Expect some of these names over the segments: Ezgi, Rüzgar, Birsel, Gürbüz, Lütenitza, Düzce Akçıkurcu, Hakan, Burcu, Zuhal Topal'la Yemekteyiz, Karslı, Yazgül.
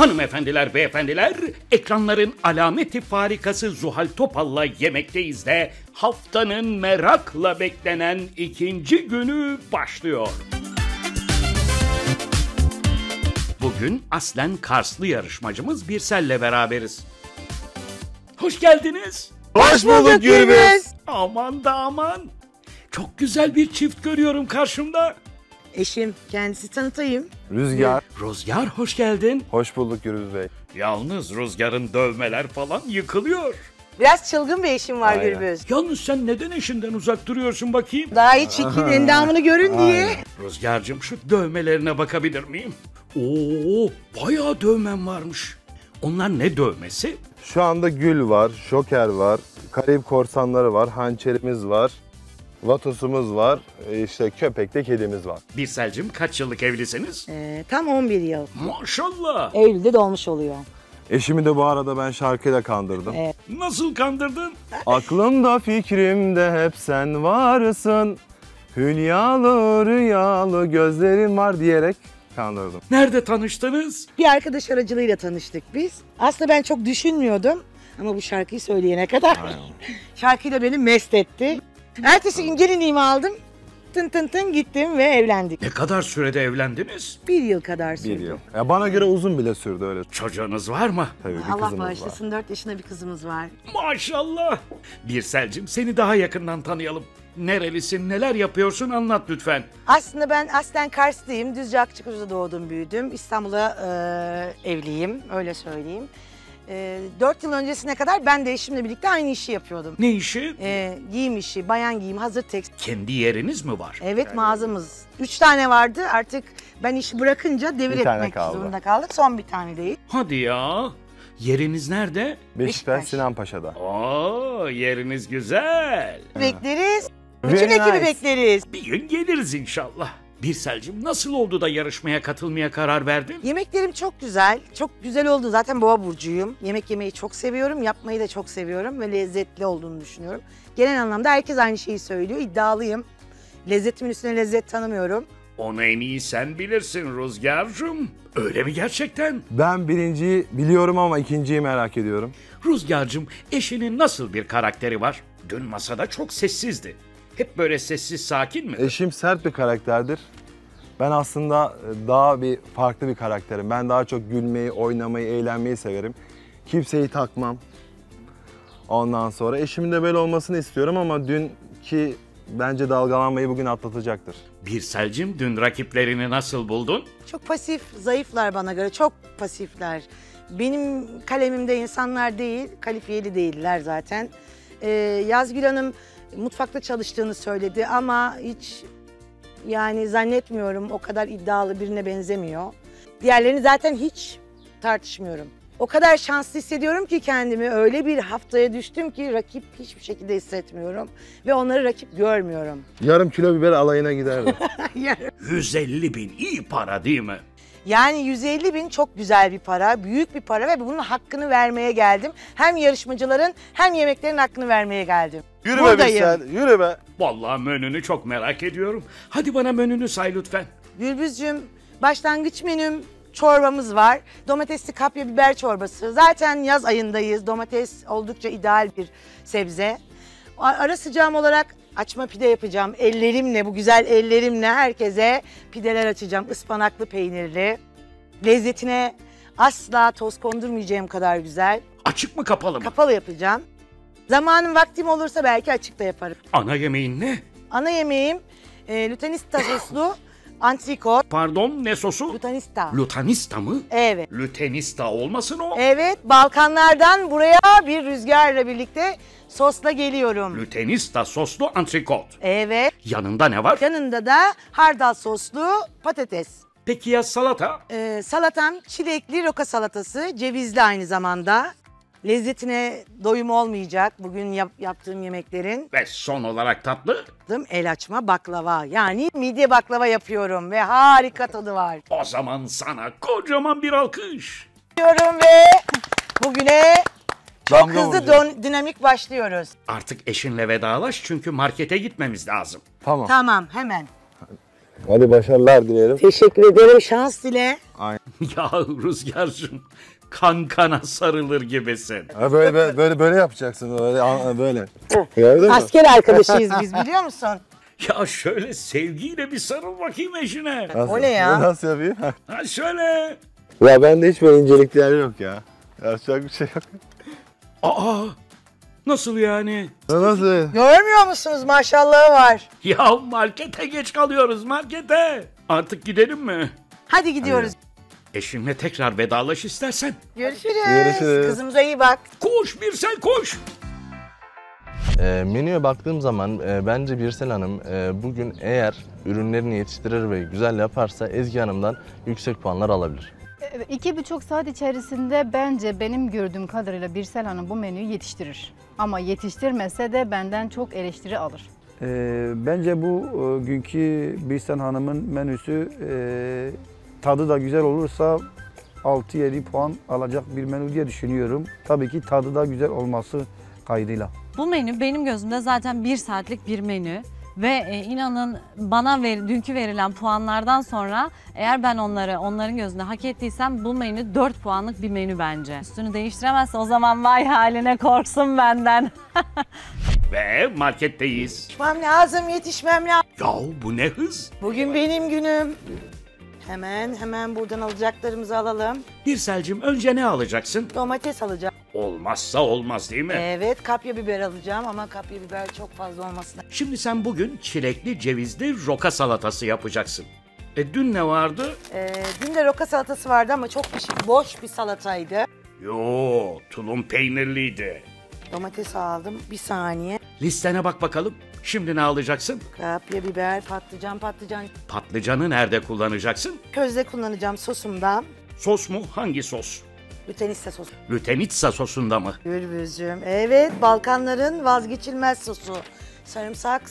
Hanımefendiler, beyefendiler, ekranların alameti farikası Zuhal Topal'la Yemekteyiz de haftanın merakla beklenen ikinci günü başlıyor. Bugün aslen Karslı yarışmacımız Birsel'le beraberiz. Hoş geldiniz. Hoş bulduk Gürbüz. Aman da aman. Çok güzel bir çift görüyorum karşımda. Eşim, kendisi tanıtayım. Rüzgar. Rüzgar, hoş geldin. Hoş bulduk Gürbüz Bey. Yalnız Rüzgar'ın dövmeler falan yıkılıyor. Biraz çılgın bir eşim var Gürbüz. Yalnız sen neden eşinden uzak duruyorsun bakayım? Daha iyi çirkin endamını görün diye. Rüzgar'cığım, şu dövmelerine bakabilir miyim? Oo, bayağı dövmen varmış. Onlar ne dövmesi? Şu anda gül var, şoker var, Karayip korsanları var, hançerimiz var. Vatosumuz var, işte köpek de kedimiz var. Birsel'cim, kaç yıllık evlisiniz? Tam 11 yıl. Maşallah. Eylül'de dolmuş oluyor. Eşimi de bu arada ben şarkıyla kandırdım. Evet. Nasıl kandırdın? Aklımda fikrimde hep sen varsın. Hülyalı rüyalı gözlerim var diyerek kandırdım. Nerede tanıştınız? Bir arkadaş aracılığıyla tanıştık biz. Aslında ben çok düşünmüyordum ama bu şarkıyı söyleyene kadar şarkıyı da beni mest etti. Ertesi gün gelinliğimi aldım, tın tın tın gittim ve evlendik. Ne kadar sürede evlendiniz? Bir yıl kadar sürdü. Bir yıl. Ya bana göre uzun bile sürdü öyle. Çocuğunuz var mı? Tabii, bir kızımız var. Allah bağışlasın, 4 yaşında bir kızımız var. Maşallah. Birsel'cim, seni daha yakından tanıyalım. Nerelisin, neler yapıyorsun, anlat lütfen. Aslında ben aslen Karslıyım, Düzce Akçıkurcu'da doğdum, büyüdüm. İstanbul'a evliyim, öyle söyleyeyim. 4 yıl öncesine kadar ben de eşimle birlikte aynı işi yapıyordum. Ne işi? Giyim işi, bayan giyim, hazır tekstil. Kendi yeriniz mi var? Evet yani. Mağazamız. 3 tane vardı, artık ben işi bırakınca devir etmek zorunda kaldık. Son bir tane değil. Hadi ya. Yeriniz nerede? Beşiktaş, Sinanpaşa'da. Oo, yeriniz güzel. Bekleriz. Bütün ekibi bekleriz. Bir gün geliriz inşallah. Birsel'cim, nasıl oldu da yarışmaya katılmaya karar verdin? Yemeklerim çok güzel. Çok güzel oldu. Zaten boğa burcuyum. Yemek yemeyi çok seviyorum. Yapmayı da çok seviyorum ve lezzetli olduğunu düşünüyorum. Genel anlamda herkes aynı şeyi söylüyor. İddialıyım. Lezzetimin üstüne lezzet tanımıyorum. Onu en iyi sen bilirsin Rüzgar'cığım. Öyle mi gerçekten? Ben birinciyi biliyorum ama ikinciyi merak ediyorum. Rüzgar'cığım, eşinin nasıl bir karakteri var? Dün masada çok sessizdi. Hep böyle sessiz, sakin mi? Eşim sert bir karakterdir. Ben aslında daha farklı bir karakterim. Ben daha çok gülmeyi, oynamayı, eğlenmeyi severim. Kimseyi takmam. Ondan sonra eşimin de böyle olmasını istiyorum ama dünkü bence dalgalanmayı bugün atlatacaktır. Birsel'cim, dün rakiplerini nasıl buldun? Çok pasif, zayıflar bana göre. Çok pasifler. Benim kalemimde insanlar değil, kalifiyeli değiller zaten. Yazgül Hanım mutfakta çalıştığını söyledi ama hiç yani zannetmiyorum o kadar iddialı birine benzemiyor. Diğerlerini zaten hiç tartışmıyorum. O kadar şanslı hissediyorum ki kendimi, öyle bir haftaya düştüm ki rakip hiçbir şekilde hissetmiyorum ve onları rakip görmüyorum. Yarım kilo biber alayına giderdim. 150.000 iyi para değil mi? Yani 150.000 çok güzel bir para, büyük bir para ve bunun hakkını vermeye geldim. Hem yarışmacıların hem yemeklerin hakkını vermeye geldim. Yürü be Birsel, yürü be. Vallahi menünü çok merak ediyorum. Hadi bana menünü say lütfen. Gürbüzcüğüm, başlangıç menüm çorbamız var. Domatesli kapya biber çorbası. Zaten yaz ayındayız. Domates oldukça ideal bir sebze. Ara sıcağım olarak açma pide yapacağım. Ellerimle, bu güzel ellerimle herkese pideler açacağım. Ispanaklı, peynirli. Lezzetine asla toz kondurmayacağım kadar güzel. Açık mı, kapalı mı? Kapalı yapacağım. Zamanım, vaktim olursa belki açık da yaparım. Ana yemeğin ne? Ana yemeğim Lütenitza soslu antrikot. Pardon, ne sosu? Lütenitza. Lütenitza mı? Evet. Lütenitza olmasın o? Evet, Balkanlardan buraya bir Rüzgar'la birlikte sosla geliyorum. Lütenitza soslu antrikot. Evet. Yanında ne var? Yanında da hardal soslu patates. Peki ya salata? Salatam çilekli roka salatası, cevizli aynı zamanda. Lezzetine doyum olmayacak bugün yaptığım yemeklerin. Ve son olarak tatlı? El açma baklava, yani midye baklava yapıyorum ve harika tadı var. O zaman sana kocaman bir alkış. Diyorum ve bugüne çok hızlı dinamik başlıyoruz. Artık eşinle vedalaş çünkü markete gitmemiz lazım. Tamam. Tamam, hemen. Hadi başarılar dilerim. Teşekkür ederim. Şans dile. Aynen. Ya Rüzgar'cığım, kankana sarılır gibisin. Ha, böyle yapacaksın. Böyle. Asker arkadaşıyız biz, biliyor musun? Ya şöyle sevgiyle bir sarıl bakayım eşine. Nasıl? O ne ya? Nasıl yapayım? Ha şöyle. Ya bende hiç böyle incelikler yok ya. Yapacak bir şey yok. Aa! Nasıl yani? Nasıl? Görmüyor musunuz? Maşallahı var. Ya markete geç kalıyoruz, markete. Artık gidelim mi? Hadi gidiyoruz. Hadi. Eşimle tekrar vedalaş istersen. Görüşürüz. Kızımıza iyi bak. Koş Birsel, koş. Menüye baktığım zaman bence Birsel Hanım bugün eğer ürünlerini yetiştirir ve güzel yaparsa Ezgi Hanım'dan yüksek puanlar alabilir. 2,5 saat içerisinde bence benim gördüğüm kadarıyla Birsel Hanım bu menüyü yetiştirir. Ama yetiştirmese de benden çok eleştiri alır. Bence bu günkü Birsel Hanım'ın menüsü tadı da güzel olursa 6-7 puan alacak bir menü diye düşünüyorum. Tabii ki tadı da güzel olması kaydıyla. Bu menü benim gözümde zaten 1 saatlik bir menü. Ve inanın bana dünkü verilen puanlardan sonra eğer ben onların gözünde hak ettiysem bu menü 4 puanlık bir menü bence. Üstünü değiştiremezse o zaman vay haline, korksun benden. Ve marketteyiz. Yetişmem lazım, yetişmem lazım. Yahu bu ne hız? Bugün benim günüm. Hemen buradan alacaklarımızı alalım. Birsel'cim önce ne alacaksın? Domates alacağım. Olmazsa olmaz değil mi? Evet, kapya biber alacağım ama kapya biber çok fazla olmasın. Şimdi sen bugün çilekli cevizli roka salatası yapacaksın. Dün ne vardı? Dün de roka salatası vardı ama çok boş bir salataydı. Yo, tulum peynirliydi. Domates aldım, bir saniye. Listene bak bakalım. Şimdi ne alacaksın? Kapya biber, patlıcan. Patlıcanı nerede kullanacaksın? Közde kullanacağım, sosumdan. Sos mu? Hangi sos? Lütenitza sosu. Lütenitza sosunda mı? Gürbüz'cüğüm. Evet, Balkanların vazgeçilmez sosu. Sarımsak.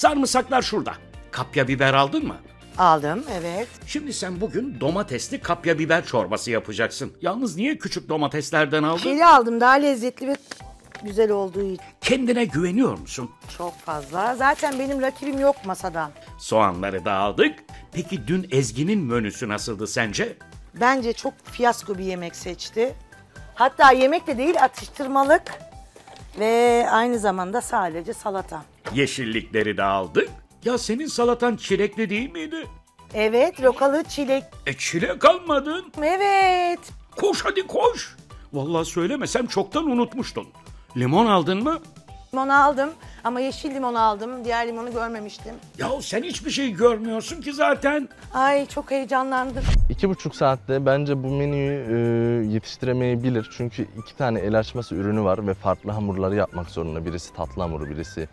Sarımsaklar şurada. Kapya biber aldın mı? Aldım, evet. Şimdi sen bugün domatesli kapya biber çorbası yapacaksın. Yalnız niye küçük domateslerden aldın? Kili aldım, daha lezzetli ve güzel olduğu için. Kendine güveniyor musun? Çok fazla. Zaten benim rakibim yok masadan. Soğanları da aldık. Peki dün Ezgi'nin menüsü nasıldı sence? Bence çok fiyasko bir yemek seçti. Hatta yemek de değil, atıştırmalık ve aynı zamanda sadece salata. Yeşillikleri de aldık. Ya senin salatan çilekli değil miydi? Evet, rokalı çilek. Çilek almadın. Evet. Koş hadi koş. Vallahi söylemesem çoktan unutmuştun. Limon aldın mı? Limon aldım ama yeşil limon aldım. Diğer limonu görmemiştim. Ya sen hiçbir şey görmüyorsun ki zaten. Ay çok heyecanlandım. 2,5 saatte bence bu menüyü yetiştiremeyebilir. Çünkü 2 tane el açması ürünü var ve farklı hamurları yapmak zorunda. Birisi tatlı hamuru, birisi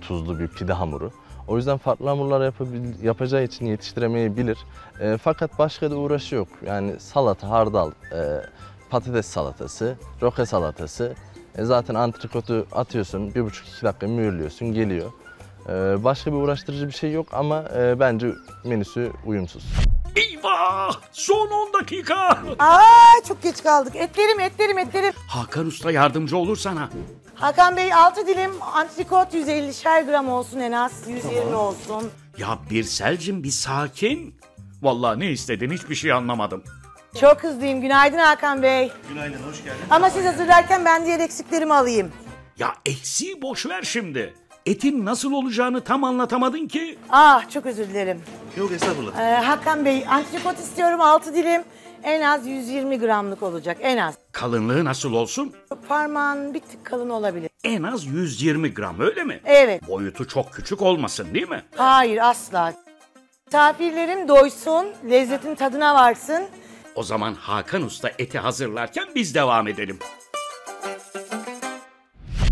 tuzlu bir pide hamuru. O yüzden farklı hamurlar yapacağı için yetiştiremeyebilir. Fakat başka da uğraşı yok. Yani salata, hardal, patates salatası, roka salatası. Zaten antrikotu atıyorsun, 1,5-2 dakika mühürlüyorsun, geliyor. Başka bir uğraştırıcı bir şey yok ama bence menüsü uyumsuz. Eyvah! Son 10 dakika! Aa, çok geç kaldık. Etlerim. Hakan Usta yardımcı olur sana. Hakan Bey, 6 dilim antrikot 150'şer gram olsun en az, 120 tamam olsun. Ya Birsel'cim bir sakin. Vallahi ne istedin hiçbir şey anlamadım. Çok hızlıyım. Günaydın Hakan Bey. Günaydın, hoş geldin. Ama siz hazırlarken ben diğer eksiklerimi alayım. Ya eksiği boş ver şimdi. Etin nasıl olacağını tam anlatamadın ki. Ah, çok özür dilerim. Yok, estağfurullah. Hakan Bey, antrikot istiyorum, 6 dilim. En az 120 gramlık olacak, en az. Kalınlığı nasıl olsun? Parmağın bir tık kalın olabilir. En az 120 gram, öyle mi? Evet. Boyutu çok küçük olmasın değil mi? Hayır, asla. Misafirlerim doysun, lezzetin tadına varsın. O zaman Hakan Usta eti hazırlarken biz devam edelim.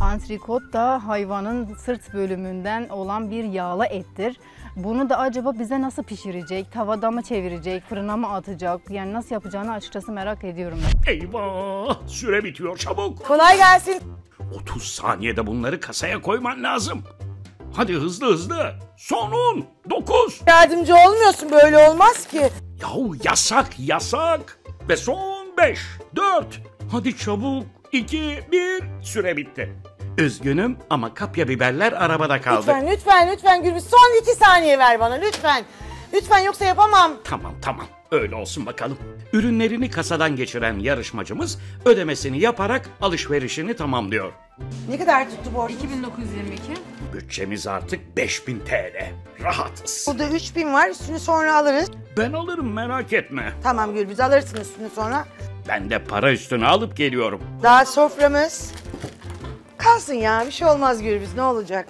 Antrikot da hayvanın sırt bölümünden olan bir yağlı ettir. Bunu da acaba bize nasıl pişirecek? Tavada mı çevirecek? Fırına mı atacak? Yani nasıl yapacağını açıkçası merak ediyorum ben. Eyvah! Süre bitiyor, çabuk. Kolay gelsin. 30 saniyede bunları kasaya koyman lazım. Hadi hızlı. Son 10, 9. Yardımcı olmuyorsun, böyle olmaz ki. Yahu yasak. Ve son 5, 4. Hadi çabuk. 2, 1. Süre bitti. Üzgünüm ama kapya biberler arabada kaldı. Lütfen Gürbüz. Son 2 saniye ver bana lütfen. Lütfen yoksa yapamam. Tamam. Öyle olsun bakalım. Ürünlerini kasadan geçiren yarışmacımız ödemesini yaparak alışverişini tamamlıyor. Ne kadar tuttu borç? 2922. Bütçemiz artık 5000 TL. Rahatız. Burada 3000 var. Üstünü sonra alırız. Ben alırım, merak etme. Tamam Gürbüz, alırsın üstünü sonra. Ben de para üstünü alıp geliyorum. Daha soframız kalsın ya. Bir şey olmaz Gürbüz, ne olacak?